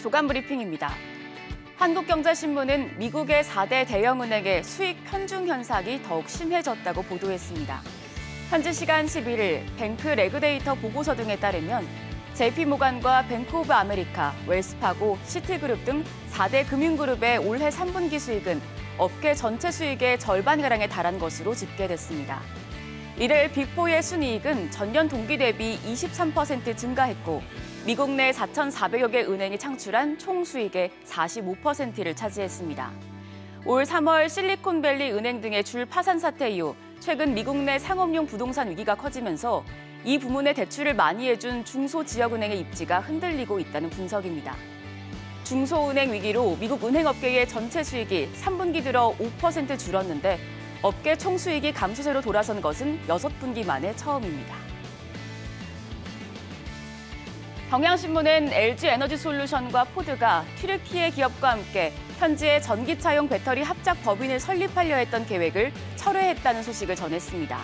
주간 브리핑입니다. 한국경제신문은 미국의 4대 대형은행의 수익 편중 현상이 더욱 심해졌다고 보도했습니다. 현지 시간 11일 뱅크 레그데이터 보고서 등에 따르면 JP모간과 뱅크 오브 아메리카, 웰스파고, 씨티그룹 등 4대 금융그룹의 올해 3분기 수익은 업계 전체 수익의 절반가량에 달한 것으로 집계됐습니다. 이를 빅4의 순이익은 전년 동기 대비 23% 증가했고 미국 내 4,400여 개 은행이 창출한 총 수익의 45%를 차지했습니다. 올 3월 실리콘밸리 은행 등의 줄 파산 사태 이후 최근 미국 내 상업용 부동산 위기가 커지면서 이 부문에 대출을 많이 해준 중소지역은행의 입지가 흔들리고 있다는 분석입니다. 중소은행 위기로 미국 은행업계의 전체 수익이 3분기 들어 5% 줄었는데 업계 총 수익이 감소세로 돌아선 것은 6분기 만에 처음입니다. 경향신문은 LG에너지솔루션과 포드가 튀르키예 기업과 함께 현지에 전기차용 배터리 합작 법인을 설립하려 했던 계획을 철회했다는 소식을 전했습니다.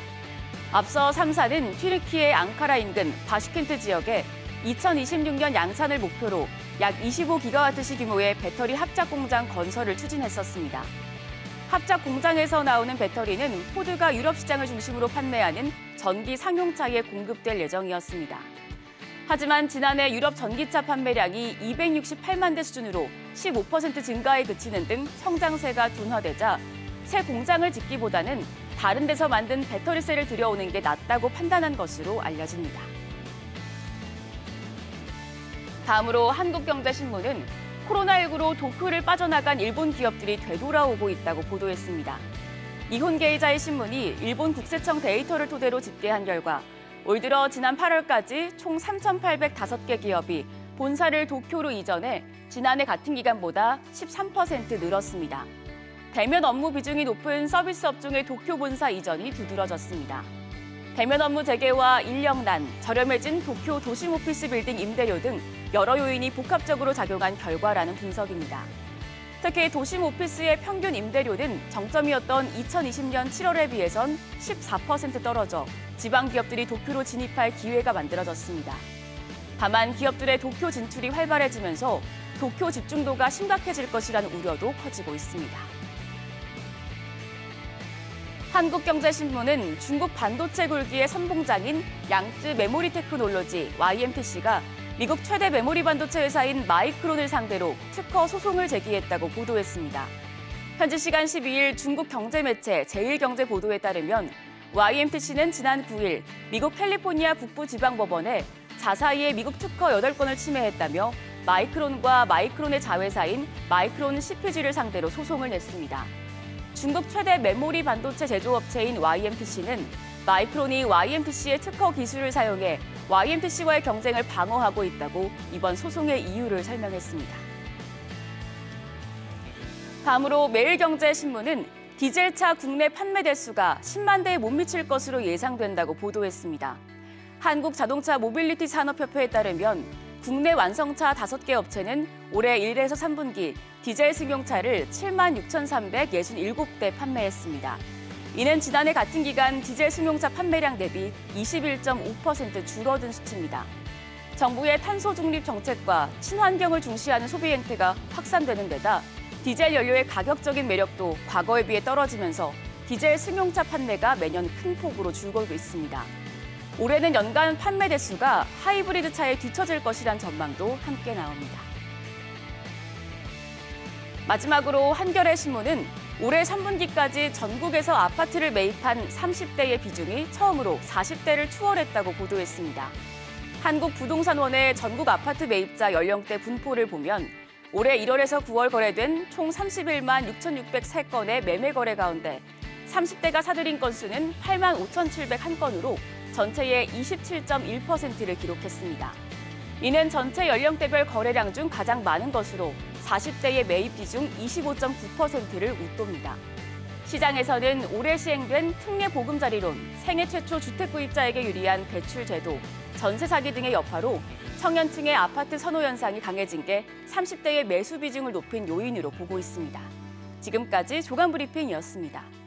앞서 3사는 튀르키예 앙카라 인근 바슈켄트 지역에 2026년 양산을 목표로 약 25기가와트시 규모의 배터리 합작 공장 건설을 추진했었습니다. 합작 공장에서 나오는 배터리는 포드가 유럽 시장을 중심으로 판매하는 전기 상용차에 공급될 예정이었습니다. 하지만 지난해 유럽 전기차 판매량이 268만 대 수준으로 15% 증가에 그치는 등 성장세가 둔화되자 새 공장을 짓기보다는 다른 데서 만든 배터리셀을 들여오는 게 낫다고 판단한 것으로 알려집니다. 다음으로 한국경제신문은 코로나19로 도쿄를 빠져나간 일본 기업들이 되돌아오고 있다고 보도했습니다. 니혼게이자이 신문이 일본 국세청 데이터를 토대로 집계한 결과 올 들어 지난 8월까지 총 3,805개 기업이 본사를 도쿄로 이전해 지난해 같은 기간보다 13% 늘었습니다. 대면 업무 비중이 높은 서비스 업종의 도쿄 본사 이전이 두드러졌습니다. 대면 업무 재개와 인력난, 저렴해진 도쿄 도심 오피스 빌딩 임대료 등 여러 요인이 복합적으로 작용한 결과라는 분석입니다. 특히 도심 오피스의 평균 임대료는 정점이었던 2020년 7월에 비해선 14% 떨어져 지방 기업들이 도쿄로 진입할 기회가 만들어졌습니다. 다만 기업들의 도쿄 진출이 활발해지면서 도쿄 집중도가 심각해질 것이라는 우려도 커지고 있습니다. 한국경제신문은 중국 반도체 굴기의 선봉장인 양쯔 메모리테크놀로지 YMTC가 미국 최대 메모리 반도체 회사인 마이크론을 상대로 특허 소송을 제기했다고 보도했습니다. 현지 시간 12일 중국 경제매체 제1경제보도에 따르면 YMTC는 지난 9일 미국 캘리포니아 북부지방법원에 자사의의 미국 특허 8건을 침해했다며 마이크론과 마이크론의 자회사인 마이크론 CPG를 상대로 소송을 냈습니다. 중국 최대 메모리 반도체 제조업체인 YMTC는 마이크론이 YMTC의 특허 기술을 사용해 YMTC와의 경쟁을 방어하고 있다고 이번 소송의 이유를 설명했습니다. 다음으로 매일경제신문은 디젤차 국내 판매 대수가 10만 대에 못 미칠 것으로 예상된다고 보도했습니다. 한국자동차 모빌리티 산업협회에 따르면 국내 완성차 5개 업체는 올해 1에서 3분기 디젤 승용차를 7만 6,367대 판매했습니다. 이는 지난해 같은 기간 디젤 승용차 판매량 대비 21.5% 줄어든 수치입니다. 정부의 탄소 중립 정책과 친환경을 중시하는 소비 행태가 확산되는 데다 디젤 연료의 가격적인 매력도 과거에 비해 떨어지면서 디젤 승용차 판매가 매년 큰 폭으로 줄고 있습니다. 올해는 연간 판매 대수가 하이브리드 차에 뒤처질 것이란 전망도 함께 나옵니다. 마지막으로 한겨레신문은 올해 3분기까지 전국에서 아파트를 매입한 30대의 비중이 처음으로 40대를 추월했다고 보도했습니다. 한국부동산원의 전국 아파트 매입자 연령대 분포를 보면 올해 1월에서 9월 거래된 총 31만 6,603건의 매매 거래 가운데 30대가 사들인 건수는 8만 5,701건으로 전체의 27.1%를 기록했습니다. 이는 전체 연령대별 거래량 중 가장 많은 것으로 40대의 매입 비중 25.9%를 웃돕니다. 시장에서는 올해 시행된 특례 보금자리론, 생애 최초 주택 구입자에게 유리한 대출 제도, 전세 사기 등의 여파로 청년층의 아파트 선호 현상이 강해진 게 30대의 매수 비중을 높인 요인으로 보고 있습니다. 지금까지 조간 브리핑이었습니다.